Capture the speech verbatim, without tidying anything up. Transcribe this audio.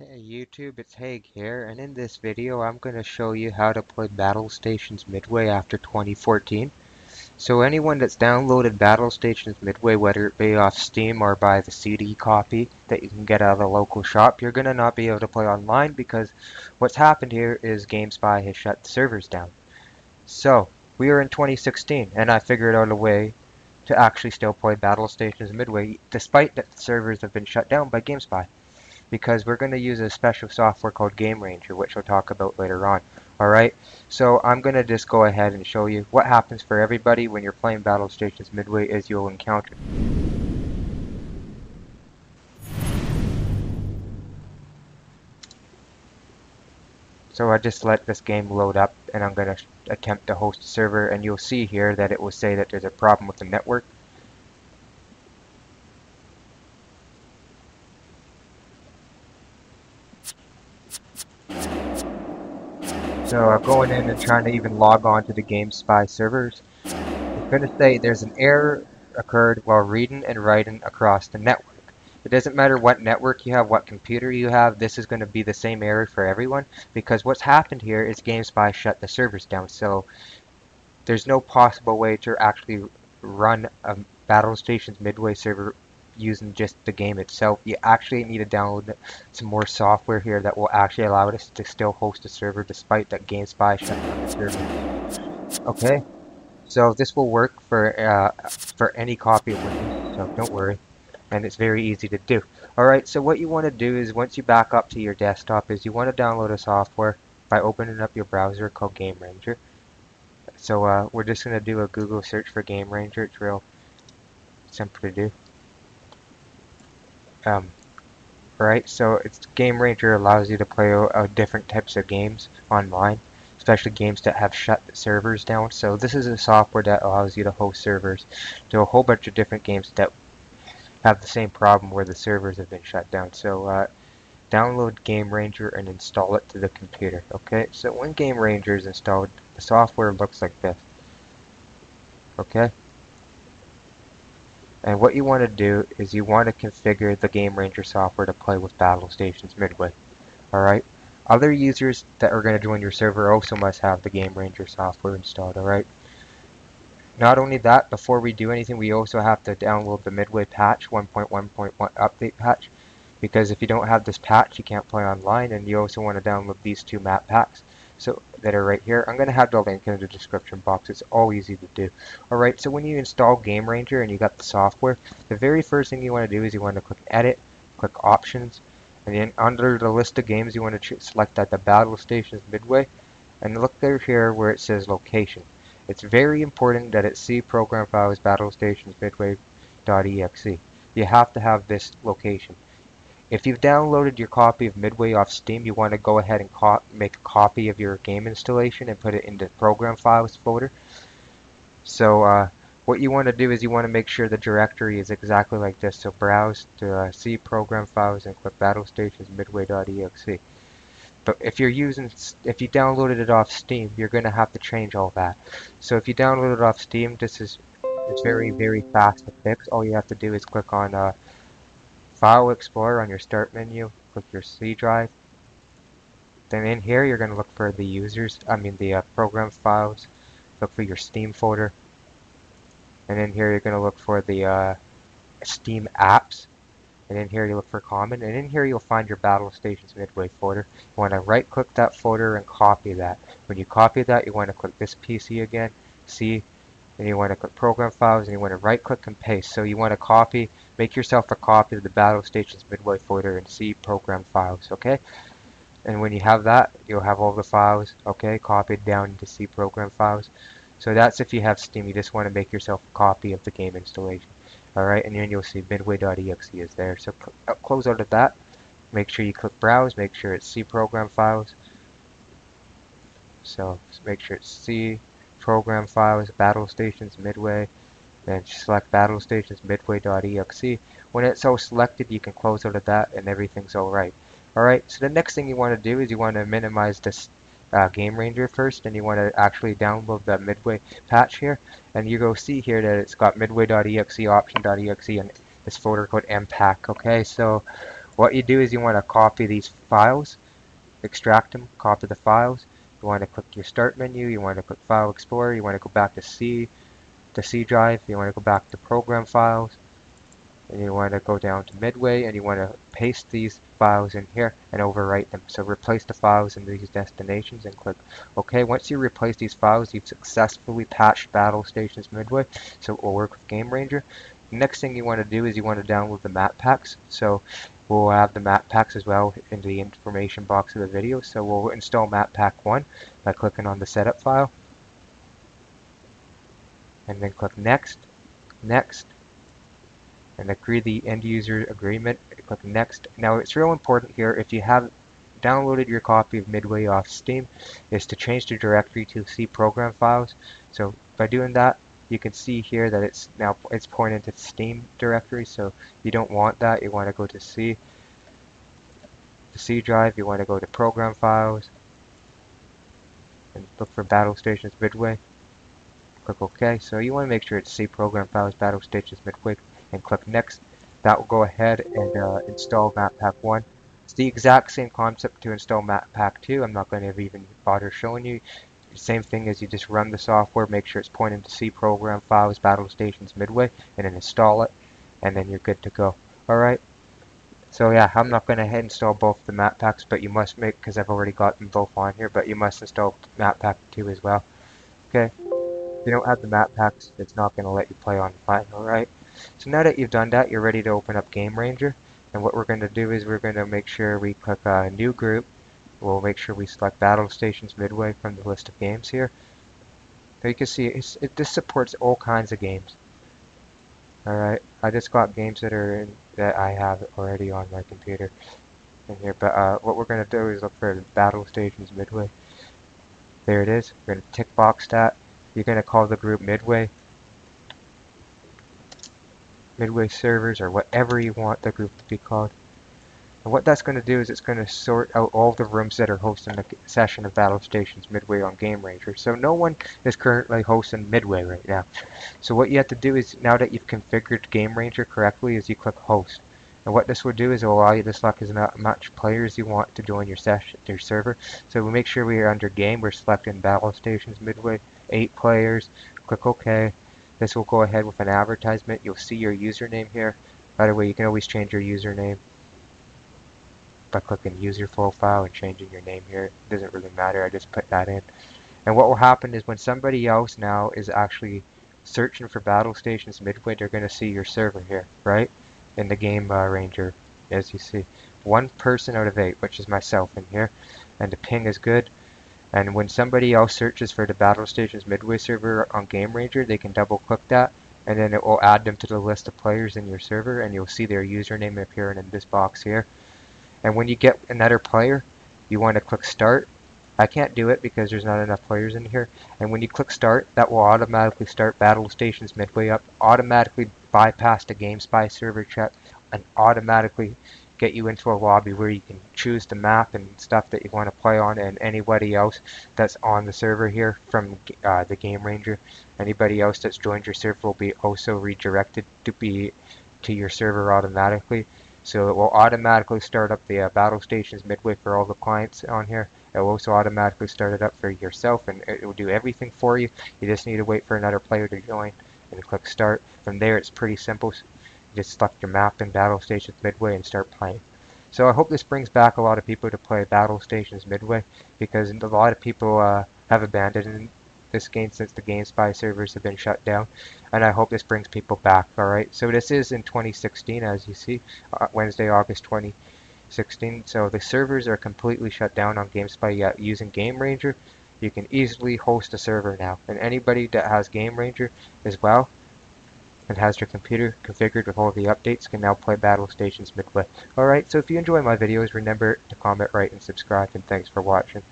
Hey YouTube, it's Haig here, and in this video I'm going to show you how to play Battlestations Midway after twenty fourteen. So anyone that's downloaded Battlestations Midway, whether it be off Steam or by the C D copy that you can get out of a local shop, you're going to not be able to play online because what's happened here is GameSpy has shut the servers down. So, we are in twenty sixteen, and I figured out a way to actually still play Battlestations Midway, despite that the servers have been shut down by GameSpy, because we're going to use a special software called GameRanger, which we'll talk about later on. Alright, so I'm going to just go ahead and show you what happens for everybody when you're playing Battlestations Midway is you'll encounter. So I just let this game load up, and I'm going to attempt to host a server, and you'll see here that it will say that there's a problem with the network. So I'm going in and trying to even log on to the GameSpy servers. It's going to say there's an error occurred while reading and writing across the network. It doesn't matter what network you have, what computer you have, this is going to be the same error for everyone, because what's happened here is GameSpy shut the servers down, so there's no possible way to actually run a Battlestations Midway server using just the game itself. You actually need to download some more software here that will actually allow us to still host a server despite that GameSpy shut down the server. Okay, so this will work for uh, for any copy of Windows, so don't worry, and it's very easy to do. Alright, so what you want to do is once you back up to your desktop is you want to download a software by opening up your browser called GameRanger. So uh, we're just going to do a Google search for GameRanger. It's real simple to do. Um, right, so it's GameRanger allows you to play uh, different types of games online, especially games that have shut the servers down. So this is a software that allows you to host servers to a whole bunch of different games that have the same problem where the servers have been shut down. So uh, download GameRanger and install it to the computer. Okay, so when GameRanger is installed, the software looks like this. Okay. And what you want to do is you want to configure the GameRanger software to play with Battlestations Midway. Alright? Other users that are going to join your server also must have the GameRanger software installed. Alright? Not only that, before we do anything, we also have to download the Midway patch, one point one point one update patch. Because if you don't have this patch, you can't play online, and you also want to download these two map packs. So that are right here. I'm going to have the link in the description box. It's all easy to do. Alright, so when you install GameRanger and you got the software, the very first thing you want to do is you want to click Edit, click Options, and then under the list of games you want to select that the Battlestations Midway, and look there here where it says Location. It's very important that it's C program files battlestationsmidway.exe. You have to have this location. If you've downloaded your copy of Midway off Steam, you want to go ahead and co make a copy of your game installation and put it into the Program Files folder. So uh, what you want to do is you want to make sure the directory is exactly like this. So browse to uh, C Program Files and click battlestationsmidway.exe. But if you're using, if you downloaded it off Steam, you're going to have to change all that. So if you download it off Steam, this is it's very very fast to fix. All you have to do is click on Uh, File Explorer on your Start menu, click your C drive. Then in here you're going to look for the users, I mean the uh, program files, look for your Steam folder. And in here you're going to look for the uh, Steam apps. And in here you look for Common, and in here you'll find your Battlestations Midway folder. You want to right click that folder and copy that. When you copy that, you want to click this P C again, C, and you want to click Program Files, and you want to right click and paste. So you want to copy, make yourself a copy of the Battlestations Midway folder in C Program Files, okay? And when you have that, you'll have all the files, okay, copied down into C Program Files. So that's if you have Steam, you just want to make yourself a copy of the game installation, alright? And then you'll see Midway.exe is there. So close out of that, make sure you click Browse, make sure it's C Program Files. So make sure it's C Program Files, Battlestations Midway, then select Battlestations Midway.exe. When it's all selected, you can close out of that and everything's alright. Alright, so the next thing you want to do is you want to minimize this uh, GameRanger first, and you want to actually download the Midway patch here. And you go see here that it's got Midway.exe, Option.exe, and this folder called M PAC. Okay, so What you do is you want to copy these files, extract them, copy the files. You want to click your start menu, you want to click File Explorer, you want to go back to C, to C drive, you want to go back to Program Files, and you want to go down to Midway, and you want to paste these files in here and overwrite them. So replace the files in these destinations and click OK. Once you replace these files, you've successfully patched Battlestations Midway, so it will work with GameRanger. The next thing you want to do is you want to download the map packs. So we'll have the map packs as well in the information box of the video. So we'll install map pack one by clicking on the setup file, and then click next, next, and agree the end user agreement. Click next. Now it's real important here, if you have downloaded your copy of Midway off Steam, is to change the directory to C program files. So by doing that, you can see here that it's now it's pointed to Steam directory, so you don't want that. You want to go to C, the C drive, you want to go to program files and look for Battlestations Midway. Click OK. So you want to make sure it's C program files, Battlestations Midway, and click next. That will go ahead and uh, install map pack one. It's the exact same concept to install map pack two. I'm not going to even bother showing you. Same thing as you just run the software, make sure it's pointing to C program files, Battlestations Midway, and then install it, and then you're good to go. Alright, so yeah, I'm not going to install both the map packs, but you must make, because I've already got them both on here, but you must install map pack two as well. Okay, if you don't have the map packs, it's not going to let you play on fine. Alright, so now that you've done that, you're ready to open up GameRanger, and what we're going to do is we're going to make sure we click uh, new group. We'll make sure we select Battlestations Midway from the list of games here. So you can see it's, it, this supports all kinds of games. Alright, I just got games that are in, that I have already on my computer in here. But uh, what we're going to do is look for Battlestations Midway. There it is. We're going to tick box that. You're going to call the group Midway. Midway servers, or whatever you want the group to be called. And what that's going to do is it's going to sort out all the rooms that are hosting the session of Battlestations Midway on GameRanger. So no one is currently hosting Midway right now. So what you have to do is, now that you've configured GameRanger correctly, is you click host. And what this will do is it will allow you to select as much players you want to join your session, your server. So we make sure we are under game. We're selecting Battlestations Midway, eight players. Click OK. This will go ahead with an advertisement. You'll see your username here. By the way, you can always change your username by clicking user profile and changing your name here. It doesn't really matter, I just put that in. And what will happen is when somebody else now is actually searching for Battlestations Midway, they're going to see your server here, right? In the game uh, ranger, as you see. One person out of eight, which is myself in here. And the ping is good. And when somebody else searches for the Battlestations Midway server on GameRanger, they can double click that, and then it will add them to the list of players in your server, and you'll see their username appearing in this box here. And when you get another player, you want to click start. I can't do it because there's not enough players in here. And when you click start, that will automatically start Battlestations Midway up, automatically bypass the GameSpy server check, and automatically get you into a lobby where you can choose the map and stuff that you want to play on, and anybody else that's on the server here from uh, the GameRanger. Anybody else that's joined your server will be also redirected to be to your server automatically. So it will automatically start up the uh, Battlestations Midway for all the clients on here. It will also automatically start it up for yourself, and it will do everything for you. You just need to wait for another player to join and click start. From there, it's pretty simple. You just select your map in Battlestations Midway and start playing. So I hope this brings back a lot of people to play Battlestations Midway, because a lot of people uh, have abandoned this game since the GameSpy servers have been shut down, and I hope this brings people back. Alright, so this is in twenty sixteen, as you see, uh, Wednesday, August twenty sixteen. So the servers are completely shut down on GameSpy, yet using GameRanger you can easily host a server now, and anybody that has GameRanger as well and has their computer configured with all the updates can now play Battlestations Midway. Alright, so if you enjoy my videos, remember to comment, rate, and subscribe, and thanks for watching.